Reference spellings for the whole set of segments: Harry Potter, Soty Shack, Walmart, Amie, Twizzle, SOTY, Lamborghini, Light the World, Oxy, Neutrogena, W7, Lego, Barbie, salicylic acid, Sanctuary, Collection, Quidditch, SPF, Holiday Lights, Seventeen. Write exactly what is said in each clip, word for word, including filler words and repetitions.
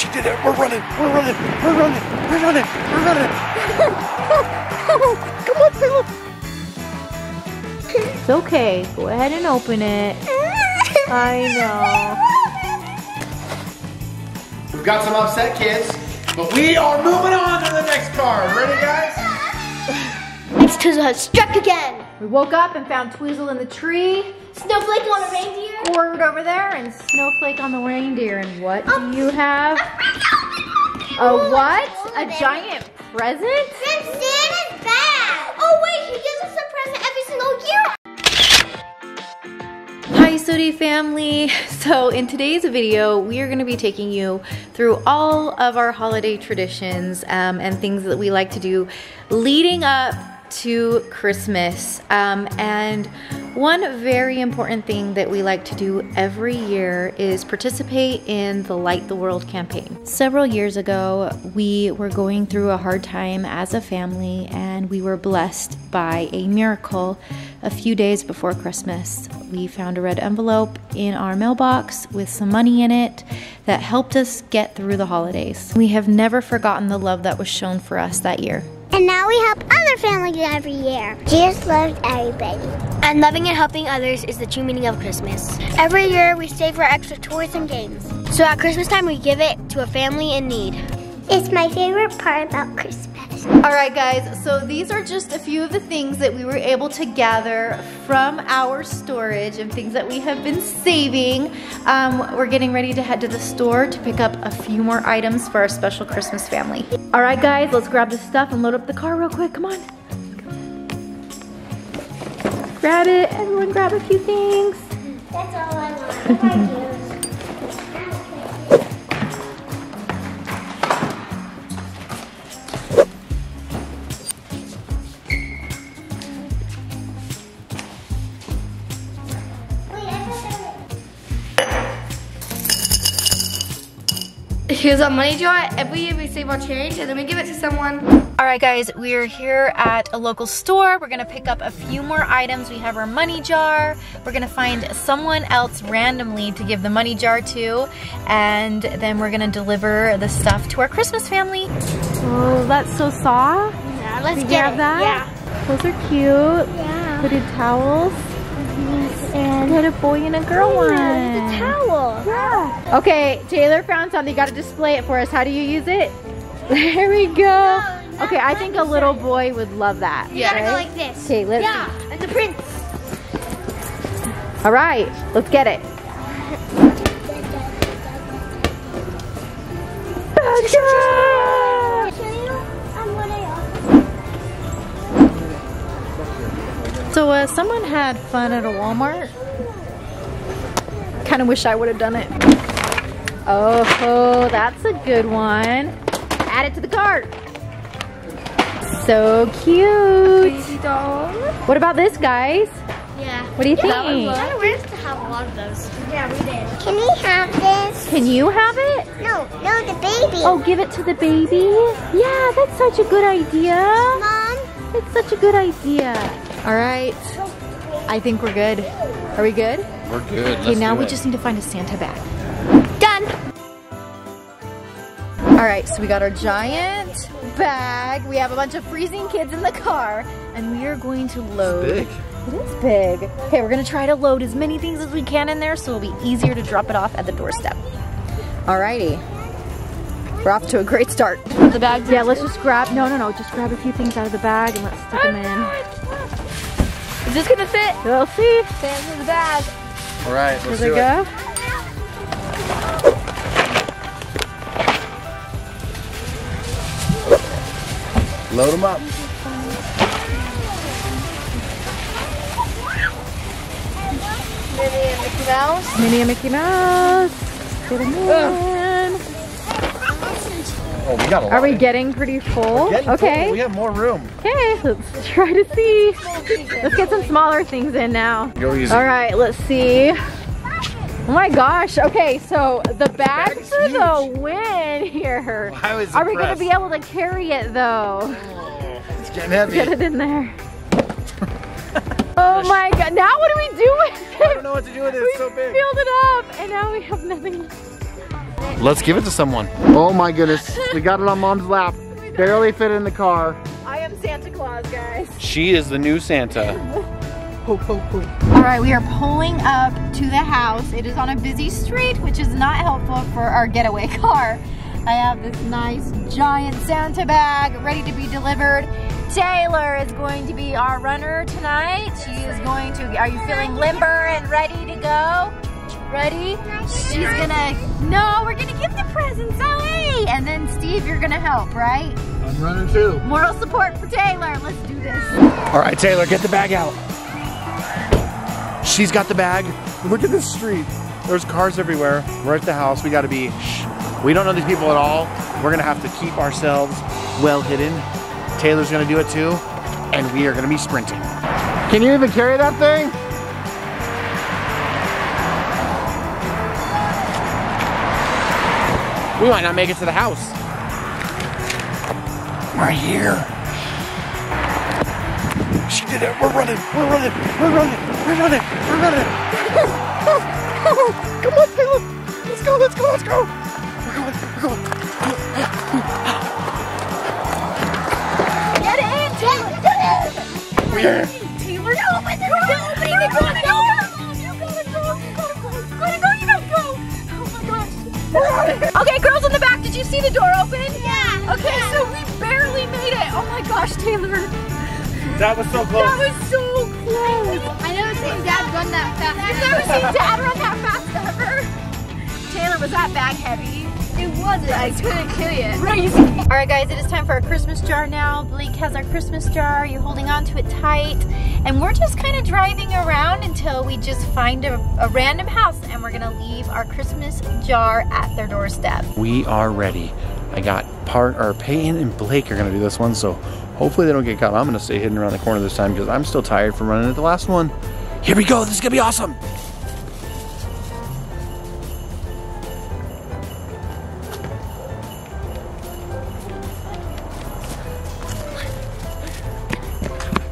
She did it. We're running. We're running. We're running. We're running. We're running. Come on, Caleb. It's okay. Go ahead and open it. I know. We've got some upset kids, but we are moving on to the next car. Ready, guys? Next Twizzle has struck again. We woke up and found Twizzle in the tree. Snowflake on a reindeer. Word over there and Snowflake on the reindeer. And what do you have? A what? A giant present? From Santa's bag. Oh wait, he gives us a present every single year. Hi SOTY family. So in today's video, we are gonna be taking you through all of our holiday traditions um, and things that we like to do leading up to Christmas. Um, and one very important thing that we like to do every year is participate in the Light the World campaign. Several years ago, we were going through a hard time as a family, and we were blessed by a miracle. A few days before Christmas, we found a red envelope in our mailbox with some money in it that helped us get through the holidays. We have never forgotten the love that was shown for us that year. And now we help other families every year. Jesus loves everybody. And loving and helping others is the true meaning of Christmas. Every year we save for extra toys and games. So at Christmas time we give it to a family in need. It's my favorite part about Christmas. All right guys, so these are just a few of the things that we were able to gather from our storage and things that we have been saving. Um, we're getting ready to head to the store to pick up a few more items for our special Christmas family. All right guys, let's grab this stuff and load up the car real quick, come on. Grab it, everyone grab a few things. That's all I want, thank you. Here's our money jar. Every year we save our change and then we give it to someone. All right guys, we're here at a local store. We're gonna pick up a few more items. We have our money jar. We're gonna find someone else randomly to give the money jar to, and then we're gonna deliver the stuff to our Christmas family. Oh, that's so soft. Yeah, let's grab that. Yeah. Those are cute. Yeah. Hooded towels. And had a boy and a girl one. Yeah, it's a towel. Yeah. Okay, Taylor found something. You gotta display it for us. How do you use it? There we go. No, okay, I think a little boy would love that. You yeah. gotta go like this. Okay, let's. Yeah, and the prince. All right, let's get it. So uh, someone had fun at a Walmart. Kind of wish I would have done it. Oh, oh, that's a good one. Add it to the cart. So cute. Crazy doll. What about this, guys? Yeah. What do you yeah, think? Kind of weird to have a lot of those. Yeah, we did. Can we have this? Can you have it? No, no, the baby. Oh, give it to the baby? Yeah, that's such a good idea. Mom. It's such a good idea. All right, I think we're good. Are we good? We're good. Okay, now we just need to find a Santa bag. Done. All right, so we got our giant bag. We have a bunch of freezing kids in the car, and we are going to load. It's big. It is big. Okay, we're gonna try to load as many things as we can in there, so it'll be easier to drop it off at the doorstep. All righty. We're off to a great start. The bags. Yeah, let's just grab. No, no, no. Just grab a few things out of the bag and let's stick them in. Is this gonna fit? We'll see. Sam's in the bag. All right, let's do it. Go. Load them up. Minnie and Mickey Mouse. Minnie and Mickey Mouse. Get them in. Oh, we got a lot. Are we getting pretty full? Getting okay. Full. We have more room. Okay, let's try to see. Let's get some smaller things in now. Go easy. All right, let's see. Oh my gosh. Okay, so the bag for the win here. Well, I was Are impressed. we going to be able to carry it though? Oh, it's getting heavy. Let's get it in there. Oh my god. Now what do we do with it? I don't know what to do with it. It's we so big. We filled it up and now we have nothing left. Let's give it to someone. Oh my goodness. We got it on Mom's lap. Barely fit in the car. I am Santa Claus, guys. She is the new Santa. Ho, ho, ho. All right, we are pulling up to the house. It is on a busy street, which is not helpful for our getaway car. I have this nice giant Santa bag ready to be delivered. Taylor is going to be our runner tonight. She is going to, are you feeling limber and ready to go? Ready? She's gonna, no, we're gonna give the presents away. And then Steve, you're gonna help, right? I'm running too. Moral support for Taylor, let's do this. All right, Taylor, get the bag out. She's got the bag. Look at this street. There's cars everywhere. We're at the house, we gotta be, shh. We don't know these people at all. We're gonna have to keep ourselves well hidden. Taylor's gonna do it too, and we are gonna be sprinting. Can you even carry that thing? We might not make it to the house. We're here. She did it, we're running, we're running, we're running, we're running, we're running. Come on, Taylor, let's go, let's go, let's go. We're going, we're going. Get in, Taylor, get in. We're in. Taylor, open the door, open the door, you gotta go, you gotta go, you gotta go, you gotta go. Oh my gosh. We're out of here. Okay, girls in the back, did you see the door open? Yeah. Okay, yeah. So we barely made it. Oh my gosh, Taylor. That was so close. That was so close. I never seen Dad run that fast. I've never seen Dad run that fast ever. Taylor, was that bag heavy? It wasn't. I couldn't kill you. Crazy. All right, guys, it is time for our Christmas jar now. Blake has our Christmas jar. You're holding on to it tight. And we're just kind of driving around until we just find a, a random house, and we're going to leave our Christmas jar at their doorstep. We are ready. I got part, or Peyton and Blake are going to do this one, so hopefully they don't get caught. I'm going to stay hidden around the corner this time because I'm still tired from running at the last one. Here we go. This is going to be awesome.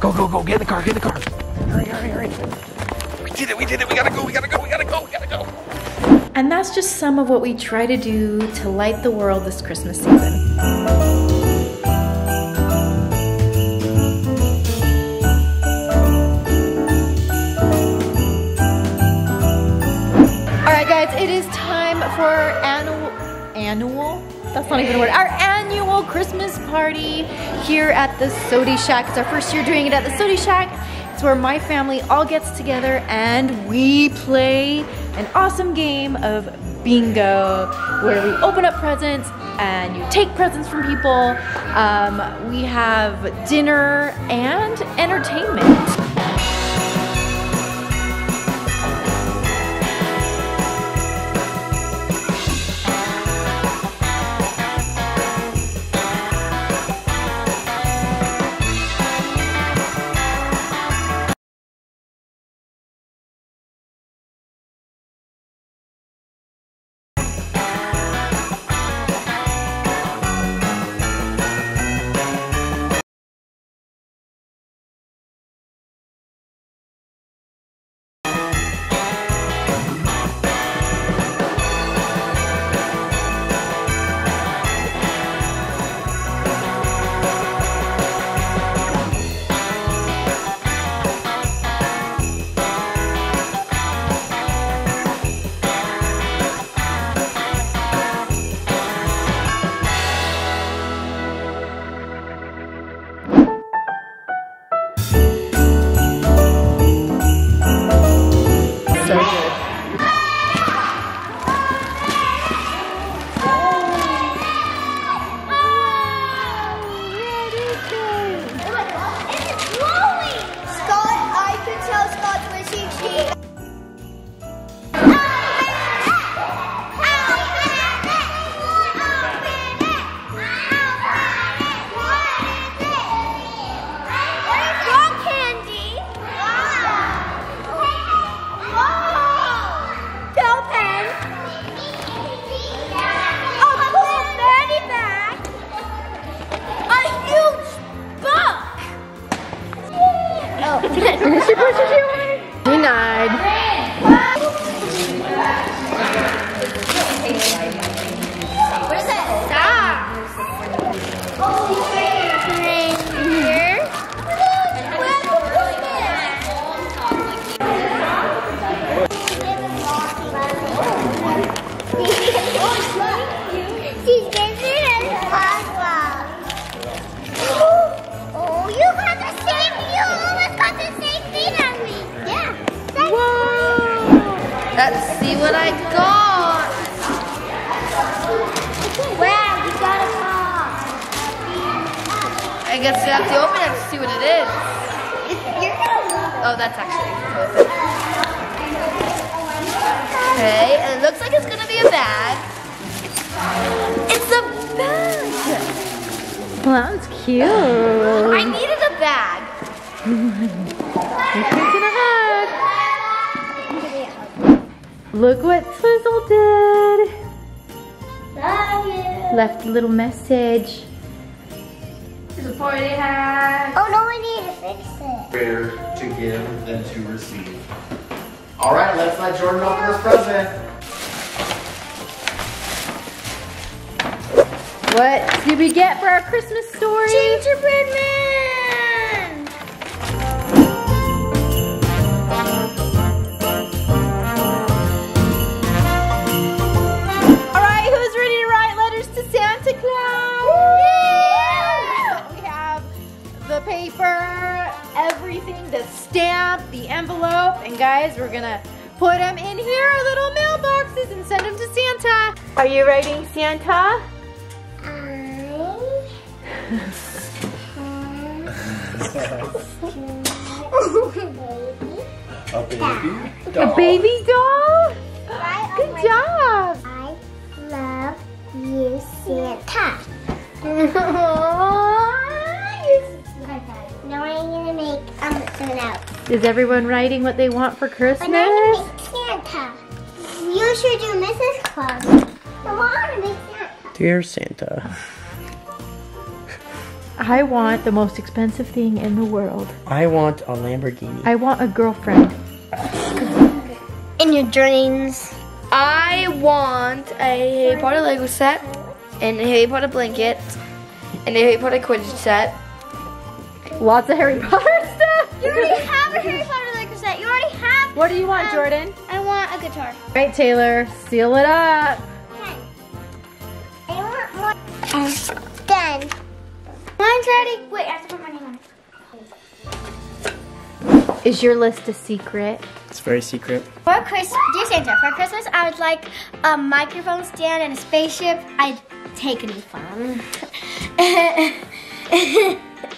Go, go, go. Get in the car. Get in the car. Hurry, hurry, hurry. We did it. We did it. We got to go. We got to go. We got to go. We got to go. And that's just some of what we try to do to light the world this Christmas season. It is time for our annual, annual? That's not even a word. Our annual Christmas party here at the Soty Shack. It's our first year doing it at the Soty Shack. It's where my family all gets together and we play an awesome game of bingo, where we open up presents and you take presents from people. Um, we have dinner and entertainment. Let's see what I got. Wow, you got a box. I guess you have to open it to see what it is. Oh, that's actually close. Okay, and it looks like it's gonna be a bag. It's a bag. Well, that was cute. I needed a bag. You're taking a hug. Look what Twizzle did! Love you! Left a little message. It's a party hat. Oh no, I need to fix it. Better to give than to receive. Alright, let's let Jordan open his present. What did we get for our Christmas story? Gingerbread Man! Paper, everything, the stamp, the envelope, and guys, we're gonna put them in here, our little mailboxes, and send them to Santa. Are you writing Santa? I a baby doll. A baby doll? Good job. I love you, Santa. Aww. Now I'm gonna make um, something else. Is everyone writing what they want for Christmas? I'm gonna make Santa. You should do Missus Claus. I want to make Santa. Dear Santa, I want the most expensive thing in the world. I want a Lamborghini. I want a girlfriend. In your dreams. I want a Harry Potter Lego set, and a Harry Potter blanket, and a Harry Potter Quidditch set. Lots of Harry Potter stuff. You already have a Harry Potter Lego set. You already have. What do you want, um, Jordan? I want a guitar. All right, Taylor, seal it up. Okay. I want more. Uh, done. Mine's ready. Wait, I have to put my name on. Is your list a secret? It's very secret. For Christmas, dear Santa, for Christmas I would like a microphone stand and a spaceship. I'd take a new phone.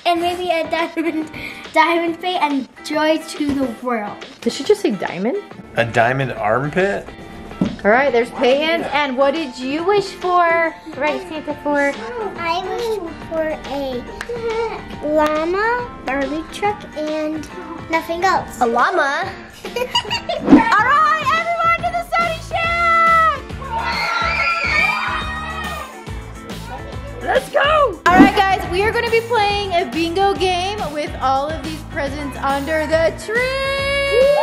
And maybe a diamond, diamond pit and joy to the world. Did she just say diamond? A diamond armpit? All right, there's pay-ins. And what did you wish for? Right, Santa, for? I wish for a llama, Barbie truck, and nothing else. A llama? All right, everyone to the Soty Shack! Let's go! All right, guys. We are going to be playing a bingo game with all of these presents under the tree.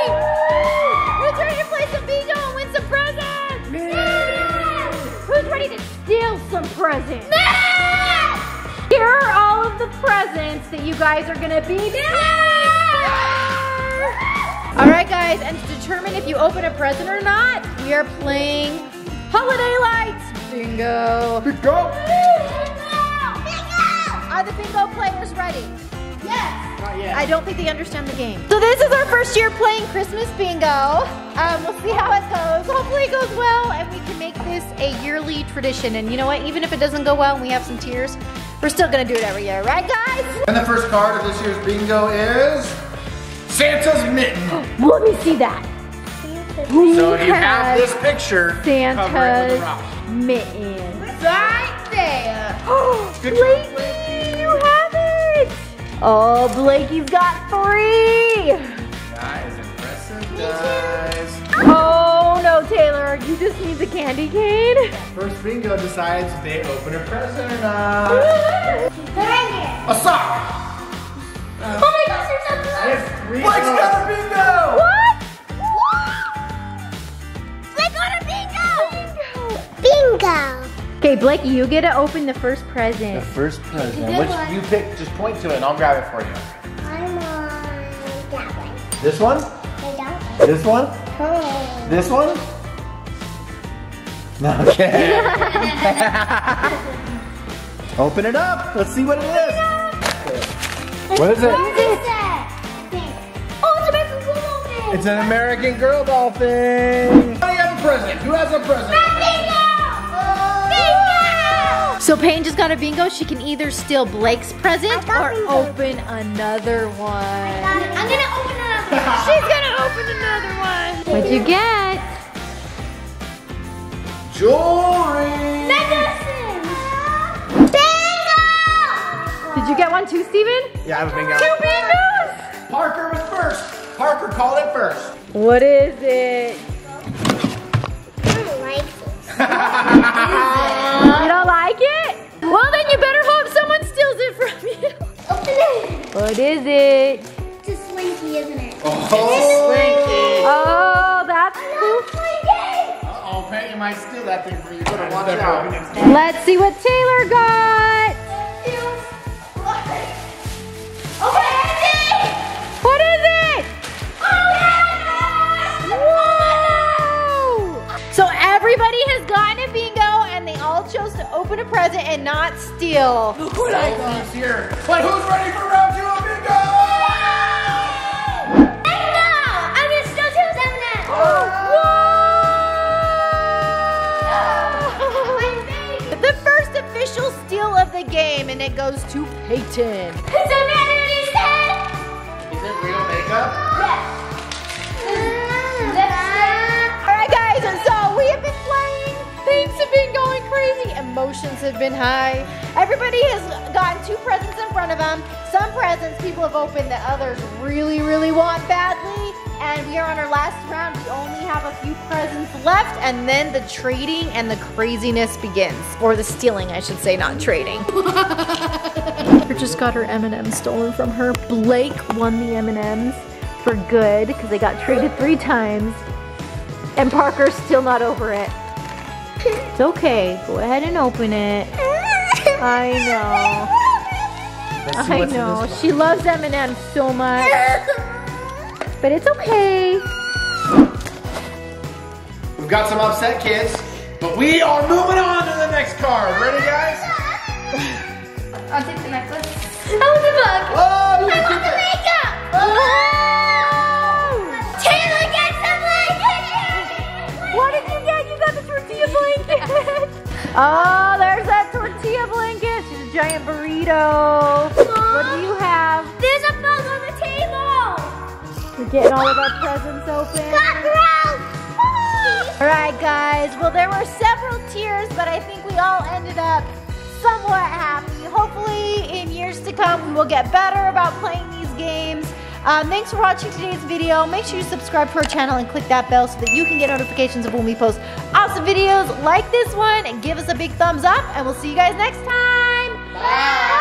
Who's ready to play some bingo and win some presents? Me. Yeah. Who's ready to steal some presents? Me. Here are all of the presents that you guys are going to be getting. All right, guys, and to determine if you open a present or not, we are playing Holiday Lights bingo. Bingo. Are the bingo players ready? Yes! Not yet. I don't think they understand the game. So this is our first year playing Christmas bingo. Um, we'll see how it goes. Hopefully it goes well and we can make this a yearly tradition. And you know what? Even if it doesn't go well and we have some tears, we're still gonna do it every year, right guys? And the first card of this year's bingo is Santa's mitten. Let me see that. We so you have this picture Santa's covered with a rock. Mitten. Right there. Oh, Blakey. Oh, Blakey's got three! That is impressive, guys. Oh no, Taylor, you just need the candy cane. First bingo decides if they open a present or not. A sock! Uh, oh my gosh, there's something else! Mike's got a bingo! What? What? Blake got a bingo! Bingo! Bingo! Okay, Blakey, you get to open the first present. The first present. Which one you pick, just point to it and I'll grab it for you. I want that one. This one? I don't. This one? Oh. This one? Okay. Open it up. Let's see what it is. What is it? What is it? Oh, it's an American girl dolphin. It's an American girl dolphin. I have a present. Who has a present? So Paige just got a bingo. She can either steal Blake's present or bingo. Open another one. I got it. I'm gonna open another one. She's gonna open another one. What'd you get? Jewelry. Medicine. Bingo. Did you get one too, Steven? Yeah, I have a bingo. Two bingos. Parker was first. Parker called it first. What is it? I don't like it. You don't like it? Well, then you better hope someone steals it from you. Open it. What is it? It's a slinky, isn't it? Oh, it's a slinky. Oh, that's cool. Uh-oh, Pat, you might steal that thing from you. Better watch out. Let's see what Taylor got. What is it? Whoa! So everybody has gotten a bingo. They all chose to open a present and not steal. Look what I got here. But who's ready for round two of bingo? Bingo! I'm gonna steal two M and M's. Whoa! The first official steal of the game, and it goes to Peyton. Does it matter what he said? Is it real makeup? Yes. All right, guys. So we have been playing. Things have been going crazy. Emotions have been high. Everybody has gotten two presents in front of them. Some presents people have opened that others really, really want badly. And we are on our last round. We only have a few presents left. And then the trading and the craziness begins. Or the stealing, I should say, not trading. Parker just got her M and M's stolen from her. Blake won the M and M's for good because they got traded three times. And Parker's still not over it. It's okay. Go ahead and open it. I know. I know. She loves M and M so much. But it's okay. We've got some upset kids, but we are moving on to the next card. Ready, guys? I'll take the necklace. Oh, the book. Oh, you I want the makeup. Oh. Taylor gets the blanket. What did you get? You got the tortilla blanket. Oh, there's that tortilla blanket. She's a giant burrito. Mom, what do you have? There's a bug on the table. We're getting all of our presents open. All right, guys. Well, there were several tiers, but I think we all ended up somewhat happy. Hopefully, in years to come, we will get better about playing these games. Um, thanks for watching today's video. Make sure you subscribe to our channel and click that bell so that you can get notifications of when we post awesome videos like this one. And give us a big thumbs up, and we'll see you guys next time. Bye. Bye.